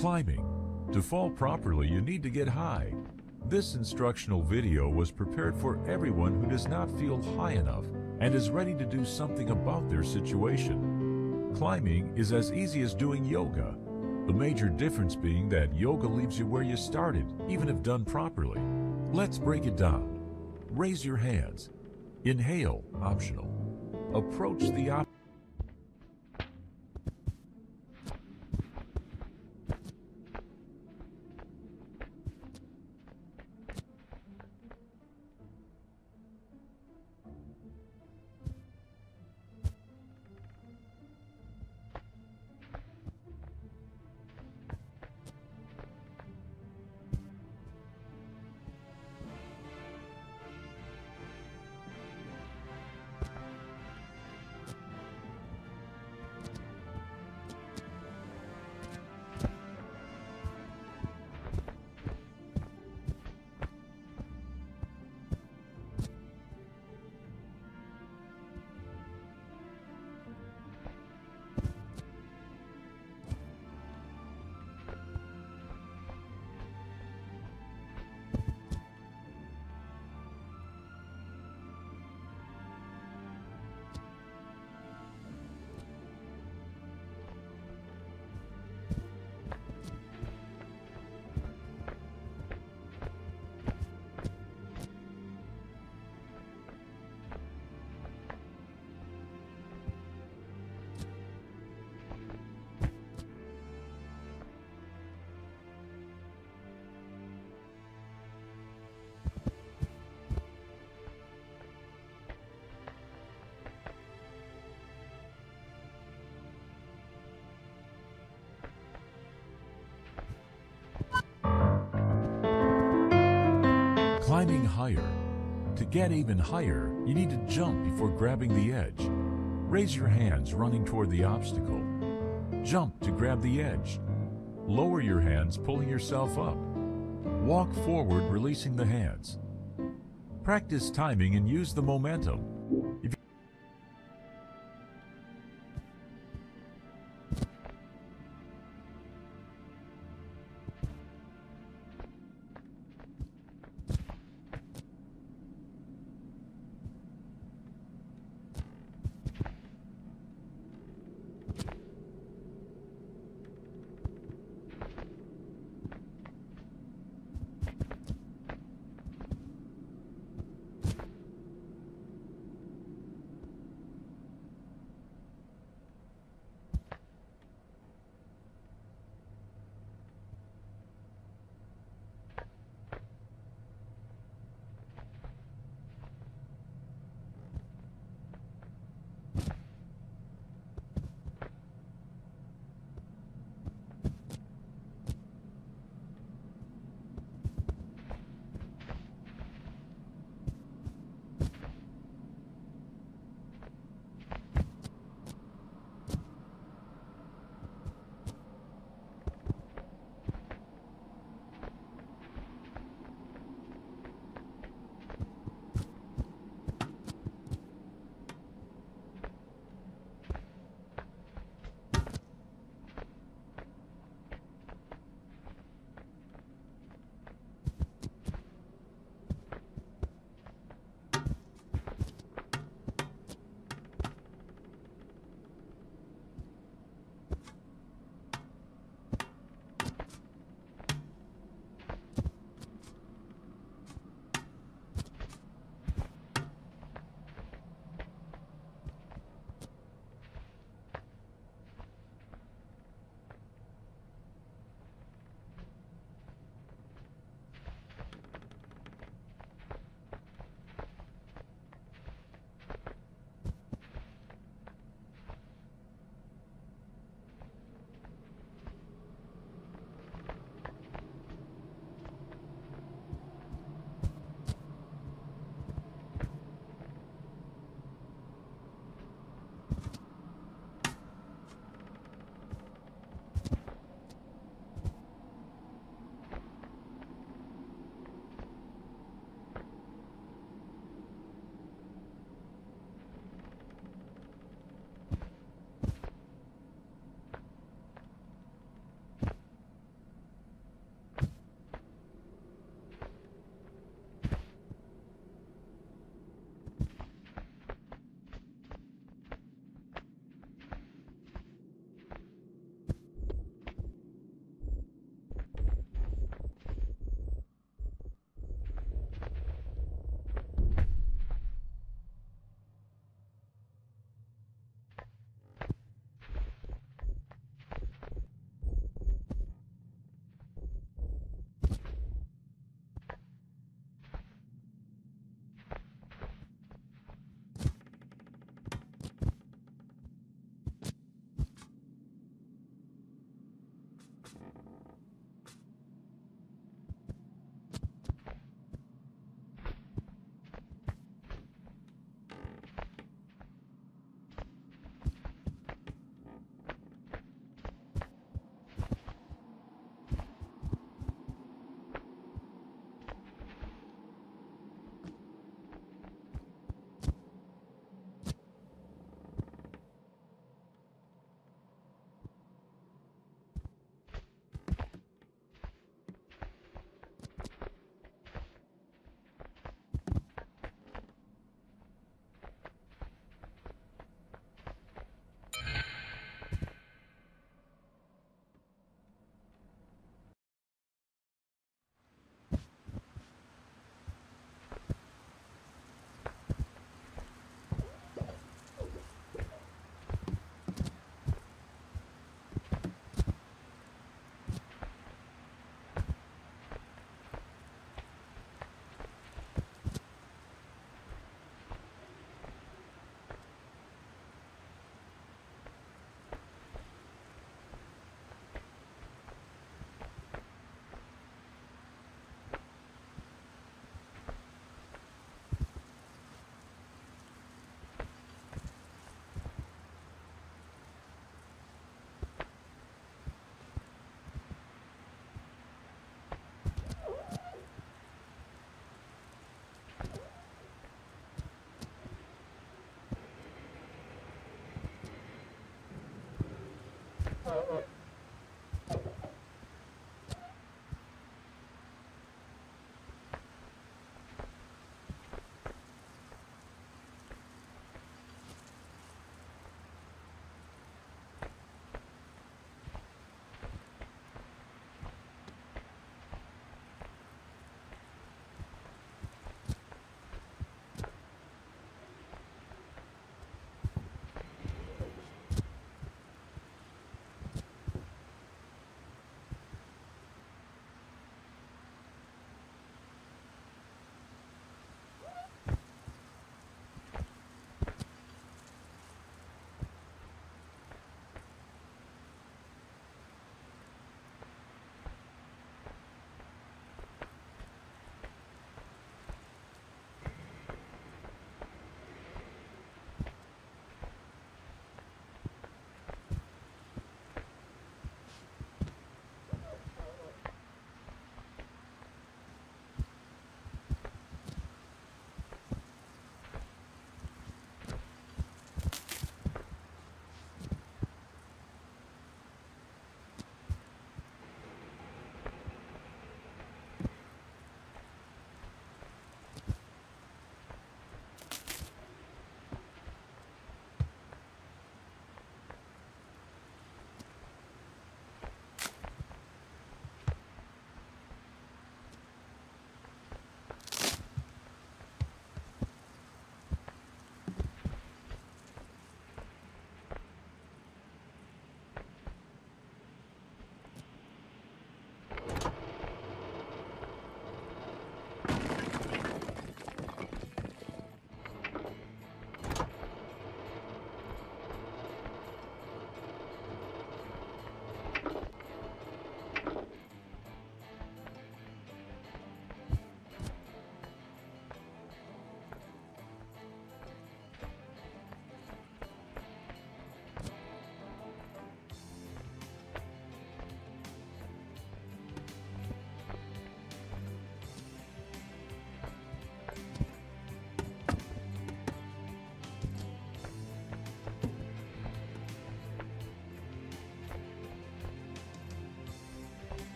Climbing. To fall properly, you need to get high. This instructional video was prepared for everyone who does not feel high enough and is ready to do something about their situation. Climbing is as easy as doing yoga, the major difference being that yoga leaves you where you started, even if done properly. Let's break it down. Raise your hands. Inhale, optional. Approach the object. Climbing higher. To get even higher, you need to jump before grabbing the edge. Raise your hands running toward the obstacle. Jump to grab the edge. Lower your hands, pulling yourself up. Walk forward, releasing the hands. Practice timing and use the momentum.